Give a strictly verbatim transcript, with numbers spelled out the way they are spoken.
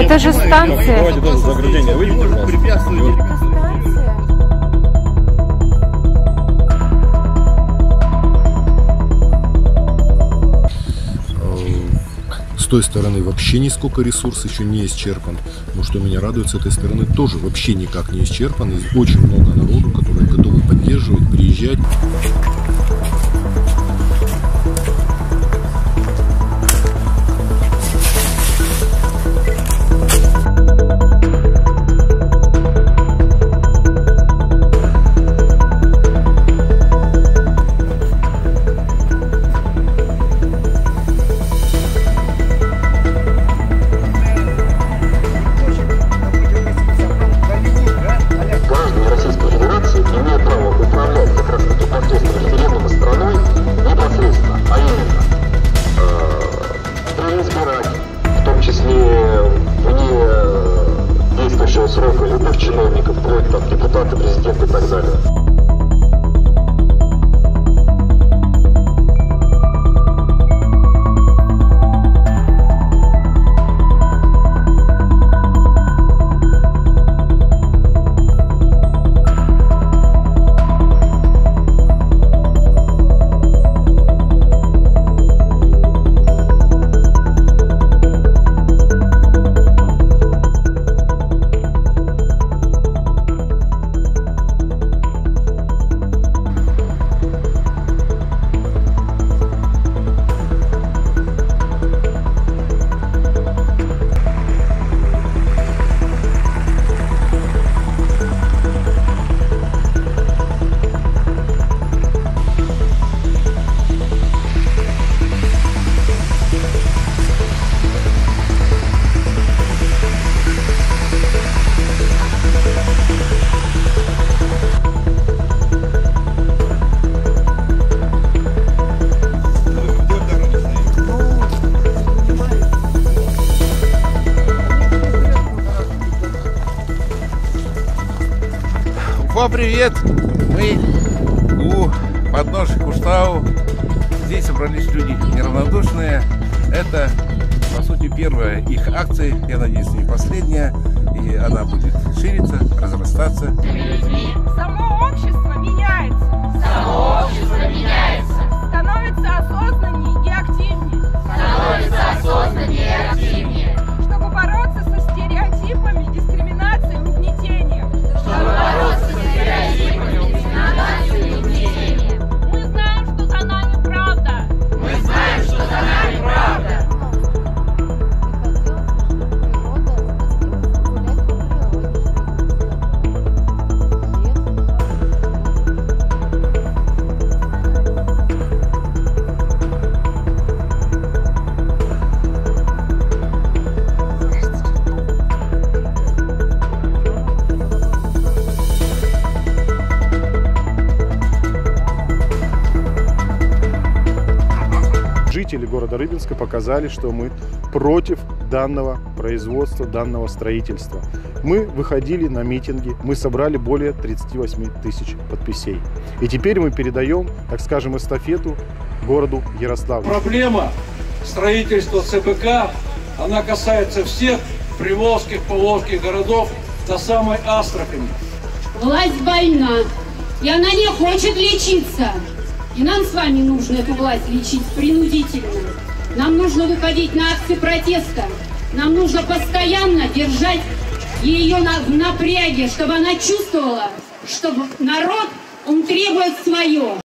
Это же станция. Давайте даже заграждение выйдем, пожалуйста. С той стороны вообще нисколько ресурс еще не исчерпан, но что меня радует, с этой стороны тоже вообще никак не исчерпан, и очень много народу, которые готовы поддерживать, приезжать. Привет! Мы у подножия Куштау. Здесь собрались люди неравнодушные. Это, по сути, первая их акция. Я надеюсь, не последняя. И она будет шириться, разрастаться. С людьми само общество меняется. Само общество меняется. Становится осознаннее и активнее. Становится осознаннее и активнее. Чтобы бороться со стереотипами, дискриминацией и угнетением. Чтобы бороться со Мы знаем, что за нами правда. Мы знаем, что за нами правда. Жители города Рыбинска показали, что мы против данного производства, данного строительства. Мы выходили на митинги, мы собрали более тридцати восьми тысяч подписей. И теперь мы передаем, так скажем, эстафету городу Ярославлю. Проблема строительства ЦБК, она касается всех приволжских, поволжских городов до самой Астрахани. Власть больна, и она не хочет лечиться. И нам с вами нужно эту власть лечить принудительно. Нам нужно выходить на акции протеста. Нам нужно постоянно держать ее в напряге, чтобы она чувствовала, что народ, он требует свое.